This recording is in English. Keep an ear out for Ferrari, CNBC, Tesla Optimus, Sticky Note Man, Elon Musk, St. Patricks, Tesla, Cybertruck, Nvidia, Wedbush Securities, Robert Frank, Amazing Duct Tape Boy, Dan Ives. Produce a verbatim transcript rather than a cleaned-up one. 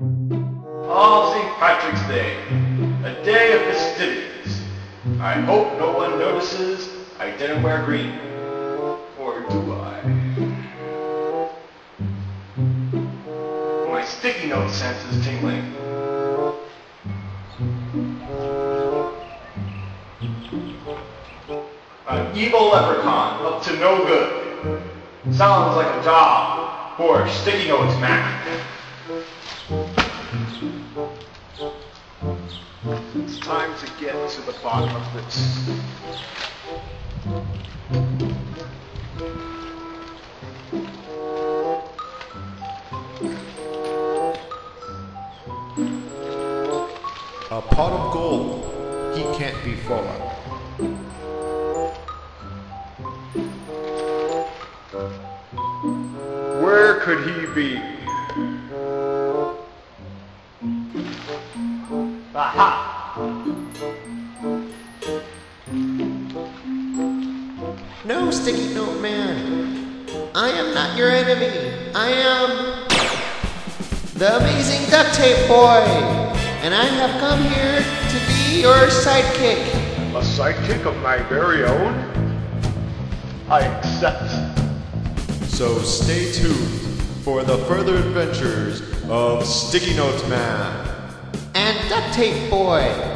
On Saint Patrick's Day, a day of festivities, I hope no one notices I didn't wear green, or do I? My sticky note sense is tingling. An evil leprechaun up to no good. Sounds like a job for Sticky Notes Man. It's time to get to the bottom of this. A pot of gold, he can't be full of. Where could he be? Aha! No, Sticky Note Man, I am not your enemy. I am the Amazing Duct Tape Boy, and I have come here to be your sidekick. A sidekick of my very own? I accept. So stay tuned for the further adventures of Sticky Note Man and Duct Tape Boy.